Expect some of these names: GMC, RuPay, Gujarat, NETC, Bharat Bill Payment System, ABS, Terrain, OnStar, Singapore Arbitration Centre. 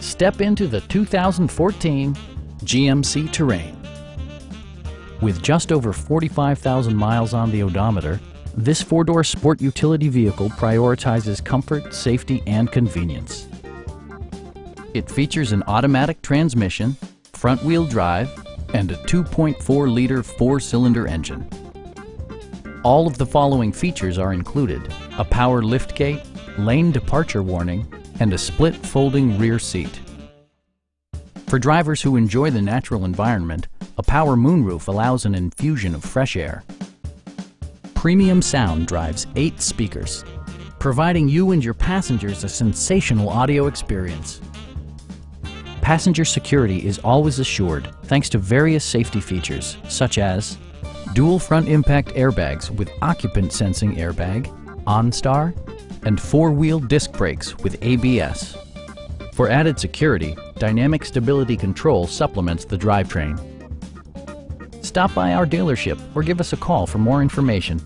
Step into the 2014 GMC Terrain. With just over 45,000 miles on the odometer, this four-door sport utility vehicle prioritizes comfort, safety, and convenience. It features an automatic transmission, front-wheel drive, and a 2.4-liter four-cylinder engine. All of the following features are included: a power liftgate, lane departure warning, and a split folding rear seat. For drivers who enjoy the natural environment, a power moonroof allows an infusion of fresh air. Premium sound drives 8 speakers, providing you and your passengers a sensational audio experience. Passenger security is always assured thanks to various safety features such as dual front impact airbags with occupant sensing airbag, OnStar, and four-wheel disc brakes with ABS. For added security, dynamic stability control supplements the drivetrain. Stop by our dealership or give us a call for more information.